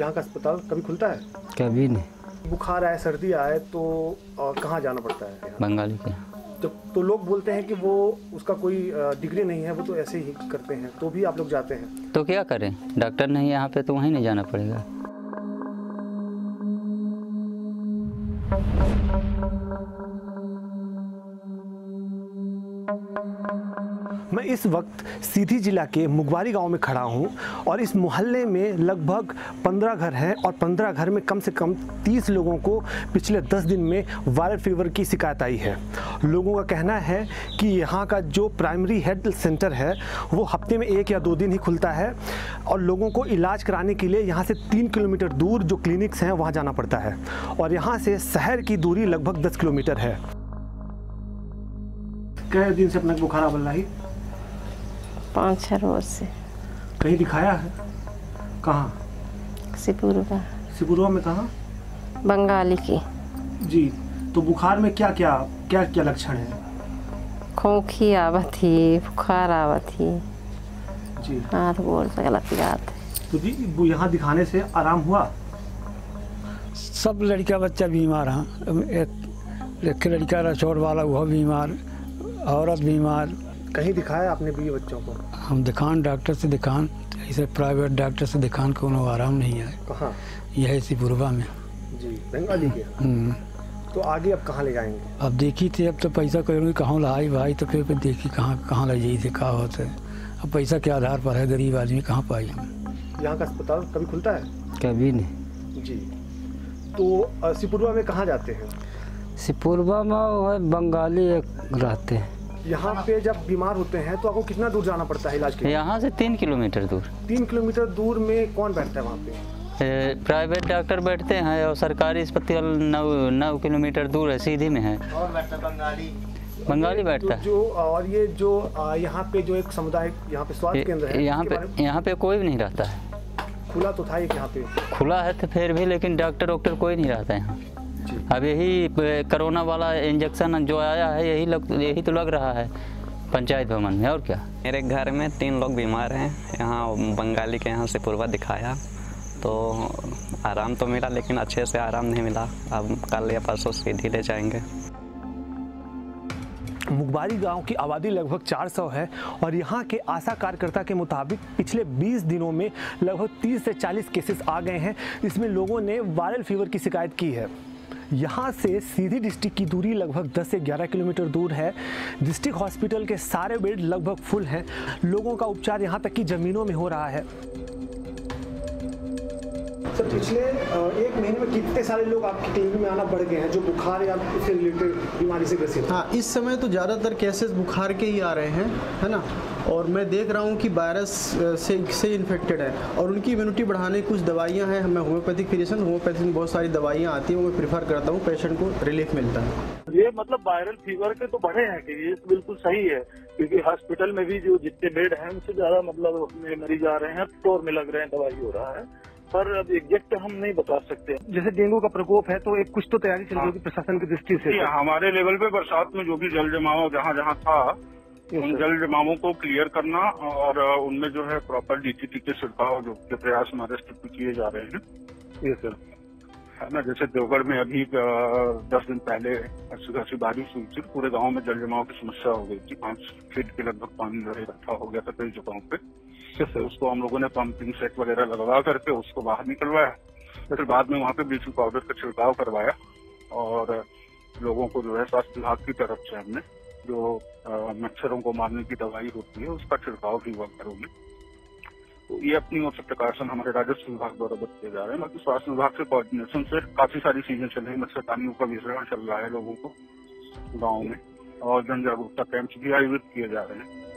यहाँ का अस्पताल कभी खुलता है? कभी नहीं। बुखार आए, सर्दी आए तो कहाँ जाना पड़ता है? बंगाली के। तो लोग बोलते हैं कि वो उसका कोई डिग्री नहीं है, वो तो ऐसे ही करते हैं, तो भी आप लोग जाते हैं तो क्या करें? डॉक्टर नहीं यहाँ पे तो वहीं नहीं जाना पड़ेगा। मैं इस वक्त सीधी जिला के मुगवारी गांव में खड़ा हूं और इस मोहल्ले में लगभग 15 घर हैं और 15 घर में कम से कम 30 लोगों को पिछले 10 दिन में वायरल फीवर की शिकायत आई है। लोगों का कहना है कि यहां का जो प्राइमरी हेल्थ सेंटर है वो हफ्ते में 1 या 2 दिन ही खुलता है और लोगों को इलाज कराने के लिए यहाँ से 3 किलोमीटर दूर जो क्लिनिक्स हैं वहाँ जाना पड़ता है और यहाँ से शहर की दूरी लगभग 10 किलोमीटर है। कई दिन से अपना बुखार बोल रही? 5-6 रोज से। कहीं दिखाया है? कहाँ? सिपुरवा। सिपुरवा में कहाँ? बंगाली की। जी, तो बुखार में क्या क्या क्या क्या लक्षण है? खोखी आवत ही, बुखार आवत ही जी, हाथ बोल गलत बात। तो जी वो यहाँ दिखाने से आराम हुआ? सब लड़का बच्चा बीमार है। एक लड़का रसोड़ वाला हुआ बीमार, औरत बीमार। कहीं दिखाया आपने भी बच्चों को? हम दिखान डॉक्टर से दिखान, ऐसे प्राइवेट डॉक्टर से दिखान को आराम नहीं आए। कहाँ? यह इसी पूर्वा में जी, बंगाली के। तो आगे अब कहाँ ले जाएंगे? अब देखी थी, अब तो पैसा करोगे कहाँ लाई भाई, तो फिर देखी कहाँ कहाँ ले जाइए थे, कहाँ होते। अब पैसा के आधार पर है, गरीब आदमी कहाँ पाई। यहाँ का अस्पताल कभी खुलता है? कभी नहीं जी। तो सिपुरवा में कहाँ जाते हैं? सिपुरवा में बंगाली रहते हैं। यहाँ पे जब बीमार होते हैं तो आपको कितना दूर जाना पड़ता है इलाज के लिए? यहाँ से 3 किलोमीटर दूर। 3 किलोमीटर दूर में कौन बैठता है वहाँ पे? प्राइवेट डॉक्टर बैठते हैं और सरकारी अस्पताल 9 किलोमीटर दूर है, सीधी में है। और बैठता बंगाली, बंगाली बैठता है। जो और ये जो यहाँ पे जो एक सामुदायिक यहाँ पे स्वास्थ्य केंद्र है, यहाँ पे कोई भी नहीं रहता है। खुला तो था एक, यहाँ पे खुला है तो फिर भी, लेकिन डॉक्टर वॉक्टर कोई नहीं रहता है यहाँ। अब यही कोरोना वाला इंजेक्शन जो आया है यही तो लग रहा है पंचायत भवन में, और क्या। मेरे घर में 3 लोग बीमार हैं, यहाँ बंगाली के यहाँ से पूर्वा दिखाया तो आराम तो मिला, लेकिन अच्छे से आराम नहीं मिला। अब कल या परसों सीधी ले जाएंगे। मुगवारी गांव की आबादी लगभग 400 है और यहाँ के आशा कार्यकर्ता के मुताबिक पिछले 20 दिनों में लगभग 30 से 40 केसेस आ गए हैं। इसमें लोगों ने वायरल फीवर की शिकायत की है। यहाँ से सीधी डिस्ट्रिक्ट की दूरी लगभग 10 से 11 किलोमीटर दूर है। डिस्ट्रिक्ट हॉस्पिटल के सारे बेड लगभग फुल हैं। लोगों का उपचार यहाँ तक कि ज़मीनों में हो रहा है। सर, पिछले 1 महीने में कितने सारे लोग आपकी क्लिनिक में आना बढ़ गए हैं जो बुखार या उससे रिलेटेड बीमारी से ग्रसित? हाँ, इस समय तो ज़्यादातर केसेस बुखार के ही आ रहे हैं, है ना। और मैं देख रहा हूँ कि वायरस से इन्फेक्टेड है और उनकी इम्यूनिटी बढ़ाने कुछ दवाइयाँ हैं। मैं होम्योपैथिक में बहुत सारी दवाइयाँ आती हैं, वो मैं प्रेफर करता हूँ, पेशेंट को रिलीफ मिलता है। ये मतलब वायरल फीवर के तो बढ़े हैं कि ये बिल्कुल सही है, क्योंकि हॉस्पिटल में भी जो जितने बेड हैं उनसे ज़्यादा मतलब मरीज आ रहे हैं, फ्लोर में लग रहे हैं, दवाई हो रहा है, पर अब एग्जैक्ट हम नहीं बता सकते। जैसे डेंगू का प्रकोप है तो एक कुछ तो तैयारी चल रही है प्रशासन की दृष्टि से? हमारे लेवल पे बरसात में जो भी जल जमाव जहाँ जहाँ था उन जल जमावों को क्लियर करना और उनमें जो है प्रॉपर डीटीटी के छिड़काव जो के प्रयास हमारे स्टेट में किए जा रहे हैं। यस सर, है ना। जैसे देवगढ़ में अभी 10 दिन पहले अच्छी खासी बारिश हुई थी, पूरे गाँव में जल जमाव की समस्या हो गई थी। 5 फीट के लगभग पानी इकट्ठा हो गया था कई जगहों पे। उसको हम लोगों ने पंपिंग सेट वगैरह लगवा करके उसको बाहर निकलवाया, फिर बाद में वहाँ पे ब्लीचिंग पाउडर का छिड़काव करवाया और लोगों को जो है स्वास्थ्य विभाग की तरफ से हमने जो मच्छरों को मारने की दवाई होती है उसका छिड़काव भी हुआ करोगे। तो ये अपनी ओर से प्रकाशन हमारे राजस्व विभाग द्वारा किए जा रहे हैं। बाकी स्वास्थ्य विभाग से कोऑर्डिनेशन से काफी सारी चीजें चल रही है। मच्छरदानियों का वितरण चल रहा है लोगों को गाँव में और जन जागरूकता कैंप्स भी आयोजित किए जा रहे हैं।